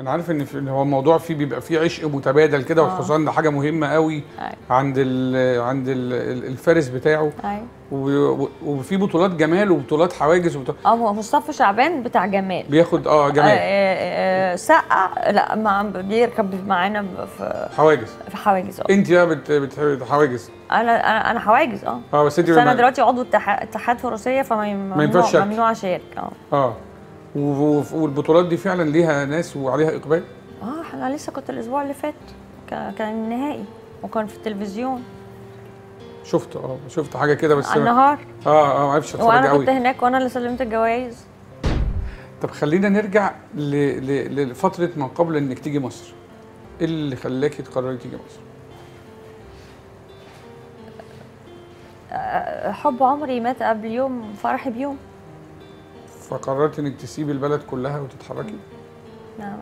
انا عارف ان هو الموضوع فيه بيبقى فيه عشق متبادل كده، والحصان ده حاجه مهمه قوي عند الفارس بتاعه. وفي بطولات جمال وبطولات حواجز مصطفى شعبان بتاع جمال بياخد جمال سقه، لا بيركب معانا في حواجز. في حواجز انت بقى بتحب حواجز؟ انا حواجز بس انت انا دلوقتي عضو اتحاد فروسيه، فما ينفعش ممنوع اشارك. والبطولات دي فعلا ليها ناس وعليها اقبال. انا لسه كنت الاسبوع اللي فات كان النهائي وكان في التلفزيون. شفت حاجه كده بس النهار ما عرفتش اتفرج قوي، وانا كنت هناك وانا اللي سلمت الجوائز. طب خلينا نرجع لفتره ما قبل انك تيجي مصر. ايه اللي خلاكي تقرري تيجي مصر؟ حب عمري مات قبل يوم فرحي بيوم، فقررت انك تسيبي البلد كلها وتتحركي؟ نعم.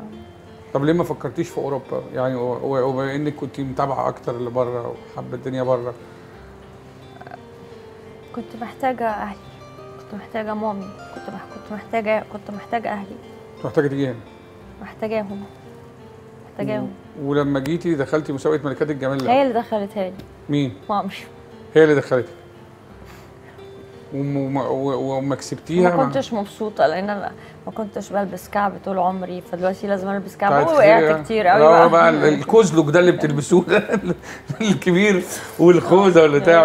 طب ليه ما فكرتيش في اوروبا؟ يعني وبما انك كنت متابعه اكتر اللي بره وحابه الدنيا بره. كنت محتاجه اهلي، كنت محتاجه مامي، كنت محتاجه اهلي. كنت محتاجه تيجي هنا؟ محتاجاهم. ولما جيتي دخلتي مسابقه ملكات الجمال؟ هي اللي دخلتها لي. مين؟ مامي. هي اللي دخلتها وما كسبتيها؟ ما كنتش مبسوطه لان انا ما كنتش بلبس كعب طول عمري، فدلوقتي لازم البس كعب. وقعت كتير قوي بقى الكوزلوك ده اللي بتلبسوه الكبير والخوذه ولا بتاع.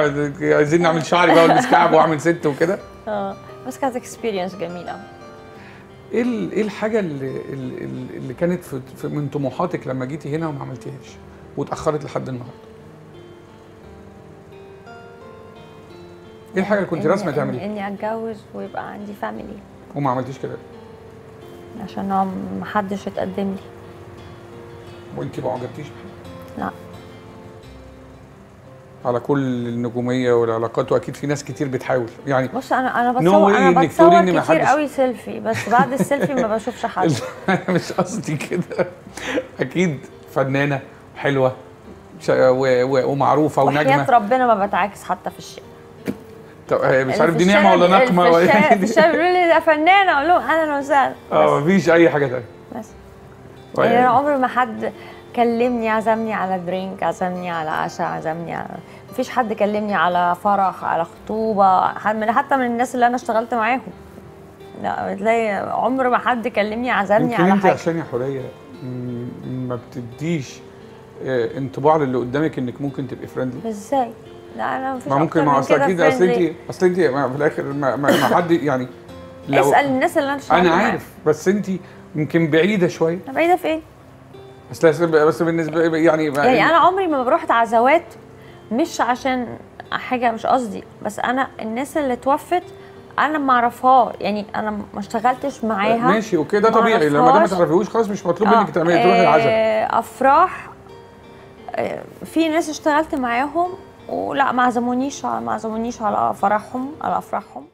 عايزين نعمل شعري بقى والبس كعب واعمل ست وكده. بس كانت اكسبيرينس جميله. ايه الحاجه اللي كانت من طموحاتك لما جيتي هنا وما عملتيهاش واتاخرت لحد النهارده؟ ايه الحاجه اللي كنت راسمه تعمليها؟ اني اتجوز ويبقى عندي فاميلي. وما عملتيش كده؟ عشان ما حدش يتقدم لي. وانت ما عجبتيش بحاجه؟ لا. على كل النجوميه والعلاقات، واكيد في ناس كتير بتحاول يعني. بص انا بتصور كتير قوي سيلفي، بس بعد السيلفي ما بشوفش حد. مش قصدي كده، اكيد فنانه حلوه ومعروفه ونجمه. وحياة ربنا ما بتعاكس حتى في الشيء. مش عارف دي نعمه ولا نقمه ولا ايه. الشباب بيقولوا لي ده فنانه، اقول لهم اهلا وسهلا. مفيش اي حاجه ثانيه. بس يعني انا عمري ما حد كلمني عزمني على درينك، عزمني على عشاء، عزمني على مفيش حد كلمني على فرح، على خطوبه، حتى من الناس اللي انا اشتغلت معاهم. لا بتلاقي عمر ما حد كلمني عزمني على حاجه. انت عشان يا حوريه ما بتديش انطباع للي قدامك انك ممكن تبقي فريندلي. ازاي؟ لا انا مفيش ممكن ما اصل اكيد اصل انت في الاخر ما حد يعني. اسال الناس اللي انا شغاله معاها. انا عارف بس انت يمكن بعيده شويه. انا بعيده في ايه؟ بس بالنسبه يعني انا عمري ما بروح عزوات، مش عشان حاجه، مش قصدي، بس انا الناس اللي توفت انا ما اعرفها، يعني انا ما اشتغلتش معاها. ماشي اوكي، ده طبيعي لما ده ما تعرفيهوش خلاص مش مطلوب منك تعملي تروحي العزاء. افراح في ناس اشتغلت معاهم ولا ما عزمونيش على فرحهم، على افراحهم.